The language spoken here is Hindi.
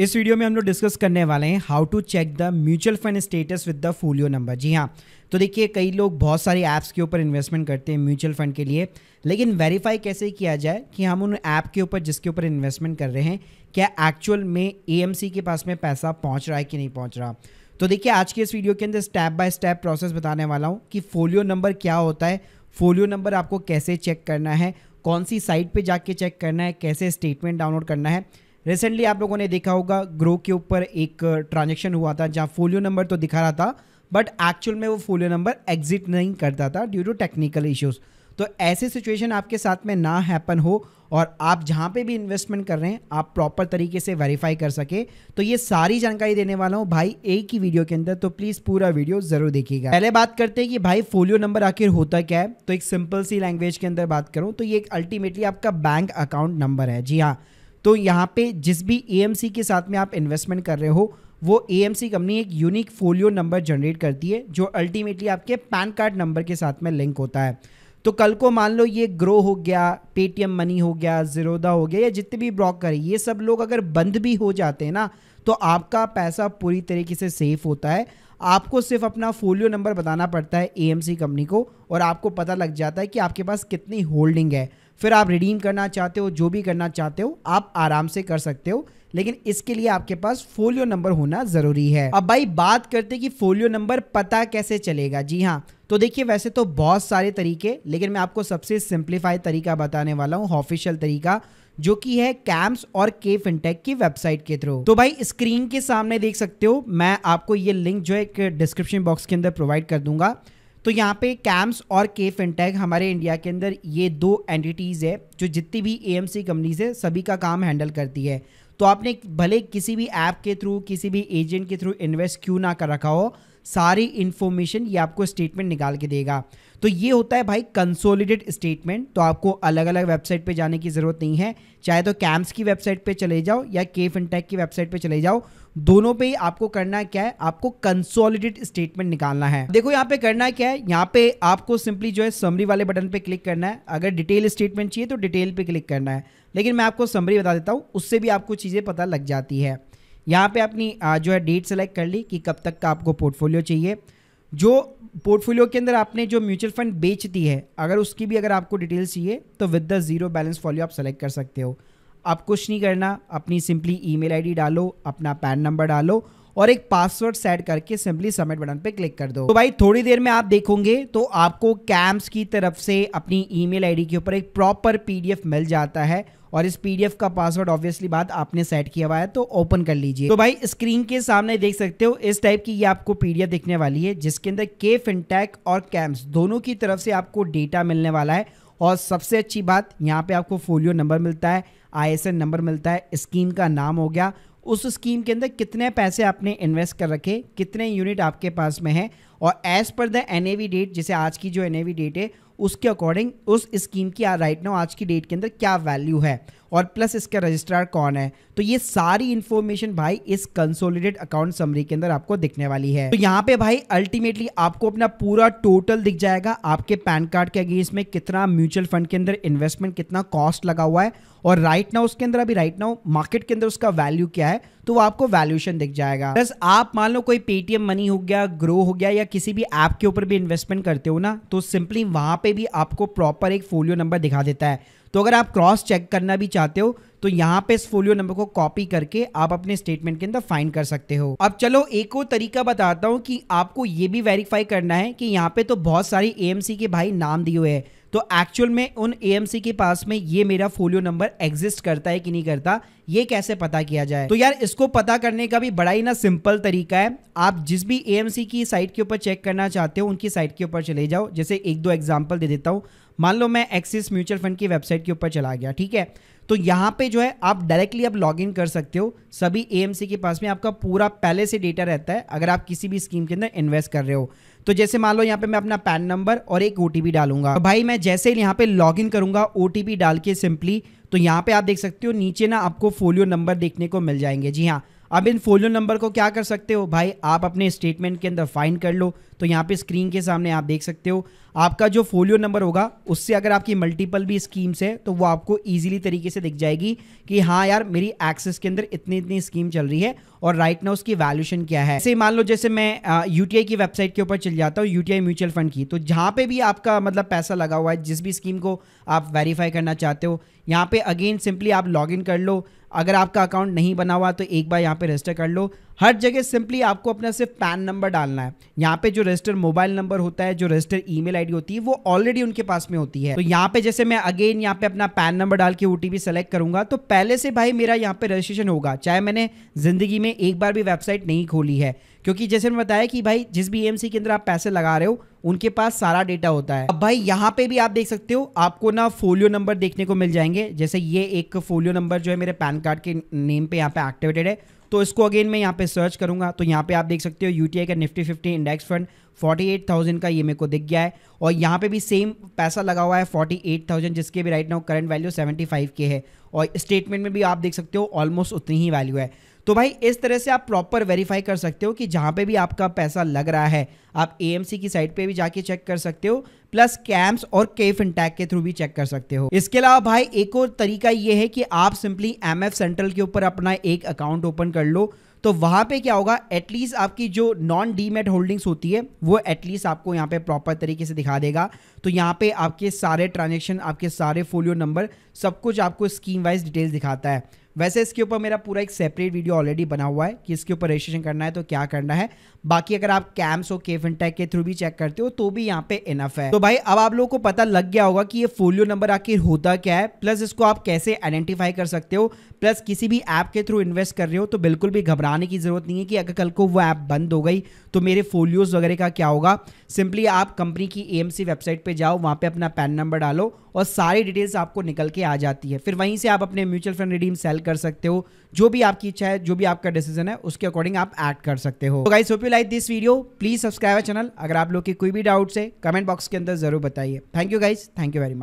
इस वीडियो में हम लोग डिस्कस करने वाले हैं how to check the mutual fund status with the folio number. जी हाँ, तो देखिए कई लोग बहुत सारे ऐप्स के ऊपर इन्वेस्टमेंट करते हैं म्यूचुअल फंड के लिए, लेकिन वेरीफाई कैसे किया जाए कि हम उन ऐप के ऊपर जिसके ऊपर इन्वेस्टमेंट कर रहे हैं क्या एक्चुअल में एएमसी के पास में पैसा पहुँच रहा है कि नहीं पहुँच रहा। तो देखिए आज के इस वीडियो के अंदर स्टेप बाय स्टेप प्रोसेस बताने वाला हूँ कि फोलियो नंबर क्या होता है, फोलियो नंबर आपको कैसे चेक करना है, कौन सी साइट पर जाके चेक करना है, कैसे स्टेटमेंट डाउनलोड करना है। रिसेंटली आप लोगों ने देखा होगा ग्रो के ऊपर एक ट्रांजेक्शन हुआ था जहाँ फोलियो नंबर तो दिखा रहा था बट एक्चुअल में वो फोलियो नंबर एग्जिट नहीं करता था ड्यू टू टेक्निकल इश्यूज़। तो ऐसी सिचुएशन आपके साथ में ना हैपन हो और आप जहाँ पे भी इन्वेस्टमेंट कर रहे हैं आप प्रॉपर तरीके से वेरीफाई कर सके, तो ये सारी जानकारी देने वाला हूँ भाई एक ही वीडियो के अंदर, तो प्लीज़ पूरा वीडियो ज़रूर देखिएगा। पहले बात करते हैं कि भाई फोलियो नंबर आखिर होता क्या है। तो एक सिंपल सी लैंग्वेज के अंदर बात करूँ तो ये अल्टीमेटली आपका बैंक अकाउंट नंबर है। जी हाँ, तो यहाँ पे जिस भी एएमसी के साथ में आप इन्वेस्टमेंट कर रहे हो वो एएमसी कंपनी एक यूनिक फोलियो नंबर जनरेट करती है जो अल्टीमेटली आपके पैन कार्ड नंबर के साथ में लिंक होता है। तो कल को मान लो ये ग्रो हो गया, पेटीएम मनी हो गया, ज़ीरोधा हो गया या जितने भी ब्रोकर है ये सब लोग अगर बंद भी हो जाते हैं ना तो आपका पैसा पूरी तरीके से सेफ होता है। आपको सिर्फ अपना फोलियो नंबर बताना पड़ता है एएमसी कंपनी को और आपको पता लग जाता है कि आपके पास कितनी होल्डिंग है। फिर आप रिडीम करना चाहते हो, जो भी करना चाहते हो आप आराम से कर सकते हो, लेकिन इसके लिए आपके पास फोलियो नंबर होना ज़रूरी है। अब भाई बात करते हैं कि फोलियो नंबर पता कैसे चलेगा। जी हाँ, तो देखिए वैसे तो बहुत सारे तरीके, लेकिन मैं आपको सबसे सिंप्लीफाइड तरीका बताने वाला हूँ, ऑफिशियल तरीका, जो कि है कैम्स और KFINTECH की वेबसाइट के थ्रू। तो भाई स्क्रीन के सामने देख सकते हो, मैं आपको ये लिंक जो है डिस्क्रिप्शन बॉक्स के अंदर प्रोवाइड कर दूंगा। तो यहाँ पे कैम्स और KFINTECH हमारे इंडिया के अंदर ये दो एंटिटीज़ है जो जितनी भी एएमसी कंपनीज है सभी का काम हैंडल करती है। तो आपने भले किसी भी ऐप के थ्रू, किसी भी एजेंट के थ्रू इन्वेस्ट क्यों ना कर रखा हो, सारी इन्फॉर्मेशन ये आपको स्टेटमेंट निकाल के देगा। तो ये होता है भाई कंसोलिडेटेड स्टेटमेंट। तो आपको अलग अलग वेबसाइट पे जाने की ज़रूरत नहीं है, चाहे तो कैम्स की वेबसाइट पे चले जाओ या KFINTECH की वेबसाइट पे चले जाओ, दोनों पे आपको करना क्या है, आपको कंसोलिडेटेड स्टेटमेंट निकालना है। देखो यहाँ पे करना क्या है, यहाँ पे आपको सिंपली जो है समरी वाले बटन पे क्लिक करना है। अगर डिटेल स्टेटमेंट चाहिए तो डिटेल पे क्लिक करना है, लेकिन मैं आपको समरी बता देता हूँ, उससे भी आपको चीज़ें पता लग जाती है। यहाँ पे अपनी जो है डेट सेलेक्ट कर ली कि कब तक का आपको पोर्टफोलियो चाहिए, जो पोर्टफोलियो के अंदर आपने जो म्यूचुअल फंड बेच दी है अगर उसकी भी अगर आपको डिटेल्स चाहिए तो with the zero balance folio आप सेलेक्ट कर सकते हो। आप कुछ नहीं करना, अपनी सिंपली ईमेल आईडी डालो, अपना पैन नंबर डालो और एक पासवर्ड सेट करके सिंपली सबमिट बटन पे क्लिक कर दो। तो भाई थोड़ी देर में आप देखोगे तो आपको कैम्स की तरफ से अपनी ईमेल आईडी के ऊपर एक प्रॉपर PDF मिल जाता है और इस PDF का पासवर्ड ऑब्वियसली बात आपने सेट किया हुआ है, तो ओपन कर लीजिए। तो भाई स्क्रीन के सामने देख सकते हो इस टाइप की ये आपको PDF दिखने वाली है जिसके अंदर KFINTECH और कैम्स दोनों की तरफ से आपको डेटा मिलने वाला है। और सबसे अच्छी बात, यहाँ पे आपको फोलियो नंबर मिलता है, ISN नंबर मिलता है, स्कीम का नाम हो गया, उस स्कीम के अंदर कितने पैसे आपने इन्वेस्ट कर रखे, कितने यूनिट आपके पास में है और as per the NAV date, जैसे आज की जो NAV डेट है उसके अकॉर्डिंग उस स्कीम की राइट नाउ आज की डेट के अंदर क्या वैल्यू है और प्लस इसका रजिस्ट्रार कौन है। तो ये सारी इन्फॉर्मेशन भाई इस कंसोलिडेटेड अकाउंट समरी के अंदर आपको दिखने वाली है। तो यहाँ पे भाई अल्टीमेटली आपको अपना पूरा टोटल दिख जाएगा, आपके पैन कार्ड के अगेंस्ट में कितना म्यूचुअल फंड के अंदर इन्वेस्टमेंट कितना कॉस्ट लगा हुआ है और राइट नाउ उसके अंदर अभी राइट नाउ मार्केट के अंदर उसका वैल्यू क्या है, तो वो आपको वैल्यूएशन दिख जाएगा। प्लस आप मान लो कोई पेटीएम मनी हो गया, ग्रो हो गया या किसी भी ऐप के ऊपर भी इन्वेस्टमेंट करते हो ना, तो सिंपली वहाँ पे भी आपको प्रॉपर एक फोलियो नंबर दिखा देता है। तो अगर आप क्रॉस चेक करना भी चाहते हो तो यहाँ पे इस फोलियो नंबर को कॉपी करके आप अपने स्टेटमेंट के अंदर फाइंड कर सकते हो। अब चलो एक और तरीका बताता हूँ कि आपको ये भी वेरीफाई करना है कि यहाँ पे तो बहुत सारी एएमसी के भाई नाम दिए हुए हैं, तो एक्चुअल में उन एएमसी के पास में ये मेरा फोलियो नंबर एग्जिस्ट करता है कि नहीं करता, ये कैसे पता किया जाए। तो यार इसको पता करने का भी बड़ा ही ना सिंपल तरीका है। आप जिस भी एएमसी की साइट के ऊपर चेक करना चाहते हो उनकी साइट के ऊपर चले जाओ। जैसे एक दो एग्जाम्पल दे देता हूँ, मान लो मैं एक्सिस म्यूचुअल फंड की वेबसाइट के ऊपर चला गया, ठीक है। तो यहाँ पे जो है आप डायरेक्टली आप लॉगिन कर सकते हो, सभी एएमसी के पास में आपका पूरा पहले से डेटा रहता है अगर आप किसी भी स्कीम के अंदर इन्वेस्ट कर रहे हो। तो जैसे मान लो यहाँ पे मैं अपना पैन नंबर और एक OTP डालूंगा। तो भाई मैं जैसे ही यहाँ पे लॉगिन करूंगा OTP डाल के सिंपली, तो यहाँ पे आप देख सकते हो नीचे ना आपको फोलियो नंबर देखने को मिल जाएंगे। जी हाँ, अब इन फोलियो नंबर को क्या कर सकते हो भाई, आप अपने स्टेटमेंट के अंदर फाइंड कर लो। तो यहाँ पे स्क्रीन के सामने आप देख सकते हो आपका जो फोलियो नंबर होगा उससे अगर आपकी मल्टीपल भी स्कीम्स है तो वो आपको ईजिली तरीके से दिख जाएगी कि हाँ यार मेरी एक्सेस के अंदर इतनी इतनी स्कीम चल रही है और राइट नाउ उसकी वैल्यूएशन क्या है। जैसे मान लो जैसे मैं यूटीआई की वेबसाइट के ऊपर चल जाता हूँ, यूटीआई म्यूचुअल फंड की, तो जहाँ पे भी आपका मतलब पैसा लगा हुआ है जिस भी स्कीम को आप वेरीफाई करना चाहते हो, यहाँ पे अगेन सिंपली आप लॉग इन कर लो। अगर आपका अकाउंट नहीं बना हुआ तो एक बार यहाँ पे रजिस्टर कर लो। हर जगह सिंपली आपको अपना सिर्फ पैन नंबर डालना है। यहाँ पे जो रजिस्टर मोबाइल नंबर होता है, जो रजिस्टर ईमेल आईडी होती है, वो ऑलरेडी उनके पास में होती है। तो यहाँ पे जैसे मैं अगेन यहाँ पे अपना पैन नंबर डाल के ओटीपी सेलेक्ट करूंगा तो पहले से भाई मेरा यहाँ पे रजिस्ट्रेशन होगा, चाहे मैंने जिंदगी में एक बार भी वेबसाइट नहीं खोली है। क्योंकि जैसे मैंने बताया कि भाई जिस भी एएमसी के अंदर आप पैसे लगा रहे हो उनके पास सारा डेटा होता है। अब भाई यहाँ पे भी आप देख सकते हो आपको ना फोलियो नंबर देखने को मिल जाएंगे। जैसे ये एक फोलियो नंबर जो है मेरे पैन कार्ड के नेम पे यहाँ पे एक्टिवेटेड है, तो इसको अगेन मैं यहाँ पे सर्च करूंगा तो यहाँ पे आप देख सकते हो यूटीआई का निफ्टी 50 इंडेक्स फंड 48,000 का ये मेरे को दिख गया है और यहाँ पे भी सेम पैसा लगा हुआ है 48,000 जिसके भी राइट नाउ करंट वैल्यू 75 के है और स्टेटमेंट में भी आप देख सकते हो ऑलमोस्ट उतनी ही वैल्यू है। तो भाई इस तरह से आप प्रॉपर वेरीफाई कर सकते हो कि जहाँ पे भी आपका पैसा लग रहा है। आप एएमसी की साइट पे भी जाके चेक कर सकते हो, प्लस कैम्स और KFINTECH के थ्रू भी चेक कर सकते हो। इसके अलावा भाई एक और तरीका ये है कि आप सिंपली MF सेंट्रल के ऊपर अपना एक अकाउंट ओपन कर लो। तो वहाँ पे क्या होगा, एटलीस्ट आपकी जो नॉन डीमैट होल्डिंग्स होती है वो एटलीस्ट आपको यहाँ पे प्रॉपर तरीके से दिखा देगा। तो यहाँ पे आपके सारे ट्रांजेक्शन, आपके सारे फोलियो नंबर, सब कुछ आपको स्कीम वाइज डिटेल्स दिखाता है। वैसे इसके ऊपर मेरा पूरा एक सेपरेट वीडियो ऑलरेडी बना हुआ है कि इसके ऊपर रजिस्ट्रेशन करना है तो क्या करना है। बाकी अगर आप कैम्स और KFINTECH के थ्रू भी चेक करते हो तो भी यहाँ पे इनफ है। तो भाई अब आप लोगों को पता लग गया होगा कि ये फोलियो नंबर आखिर होता क्या है, प्लस इसको आप कैसे आइडेंटिफाई कर सकते हो। प्लस किसी भी ऐप के थ्रू इन्वेस्ट कर रहे हो तो बिल्कुल भी घबराने की जरूरत नहीं है कि अगर कल को वो ऐप बंद हो गई तो मेरे फोलियोज वगैरह का क्या होगा। सिंपली आप कंपनी की AMC वेबसाइट पर जाओ, वहाँ पे अपना पैन नंबर डालो और सारी डिटेल्स आपको निकल के आ जाती है। फिर वहीं से आप अपने म्यूचुअल फंड रिडीम सेल कर सकते हो। जो भी आपकी इच्छा है, जो भी आपका डिसीजन है, उसके अकॉर्डिंग आप एक्ट कर सकते हो। तो guys hope you like this video, please subscribe our channel. अगर आप लोग के कोई भी डाउट्स है कमेंट बॉक्स के अंदर जरूर बताइए। Thank you guys, thank you very much.